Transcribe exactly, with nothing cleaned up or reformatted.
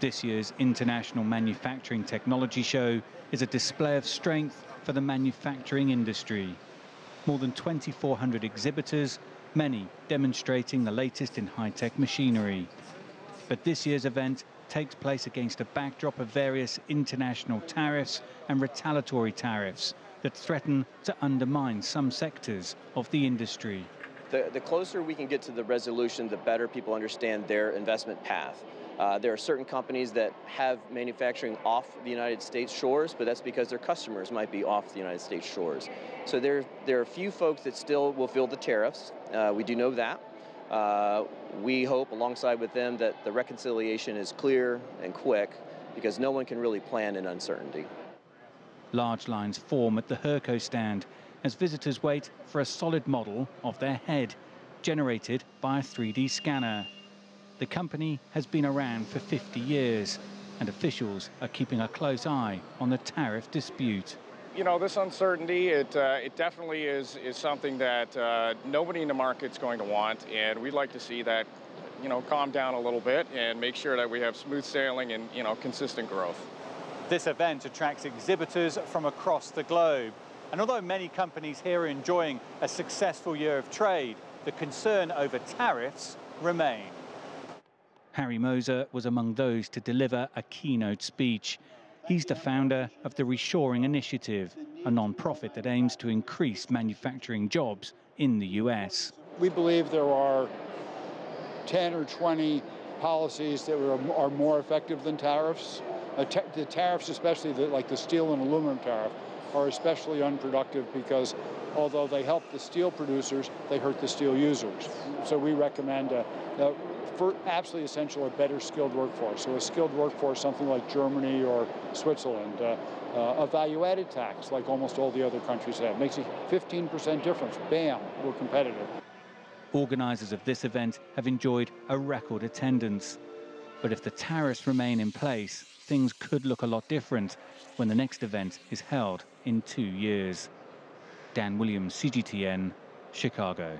This year's International Manufacturing Technology Show is a display of strength for the manufacturing industry. More than twenty-four hundred exhibitors, many demonstrating the latest in high-tech machinery. But this year's event takes place against a backdrop of various international tariffs and retaliatory tariffs that threaten to undermine some sectors of the industry. The, the closer we can get to the resolution, the better people understand their investment path. Uh, there are certain companies that have manufacturing off the United States shores, but that's because their customers might be off the United States shores. So there, there are a few folks that still will feel the tariffs. Uh, we do know that. Uh, we hope, alongside with them, that the reconciliation is clear and quick, because no one can really plan in uncertainty. Large lines form at the Hurco stand as visitors wait for a solid model of their head, generated by a three D scanner. The company has been around for fifty years, and officials are keeping a close eye on the tariff dispute. You know, this uncertainty, it, uh, it definitely is, is something that uh, nobody in the market's going to want, and we'd like to see that, you know, calm down a little bit and make sure that we have smooth sailing and, you know, consistent growth. This event attracts exhibitors from across the globe. And although many companies here are enjoying a successful year of trade, the concern over tariffs remain. Harry Moser was among those to deliver a keynote speech. He's the founder of the Reshoring Initiative, a nonprofit that aims to increase manufacturing jobs in the U S. We believe there are ten or twenty policies that are more effective than tariffs. The tariffs, especially the, like the steel and aluminum tariff, are especially unproductive because although they help the steel producers, they hurt the steel users. So we recommend a, a, for absolutely essential a better skilled workforce. So a skilled workforce, something like Germany or Switzerland, uh, uh, a value-added tax like almost all the other countries have. Makes a fifteen percent difference. Bam, we're competitive. Organisers of this event have enjoyed a record attendance. But if the tariffs remain in place, things could look a lot different when the next event is held in two years. Dan Williams, C G T N, Chicago.